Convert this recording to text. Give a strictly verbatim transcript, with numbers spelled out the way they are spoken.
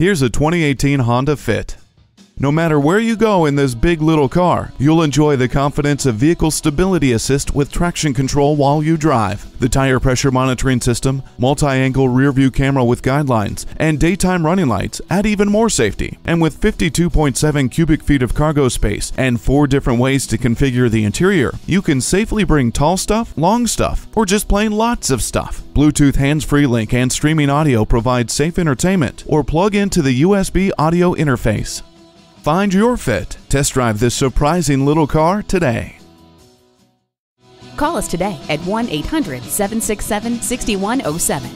Here's a twenty eighteen Honda Fit. No matter where you go in this big little car, you'll enjoy the confidence of vehicle stability assist with traction control while you drive, the tire pressure monitoring system, multi-angle rear-view camera with guidelines, and daytime running lights add even more safety. And with fifty-two point seven cubic feet of cargo space and four different ways to configure the interior, you can safely bring tall stuff, long stuff, or just plain lots of stuff. Bluetooth hands-free link and streaming audio provide safe entertainment, or plug into the U S B audio interface. Find your Fit. Test drive this surprising little car today. Call us today at one eight hundred, seven six seven, six one zero seven.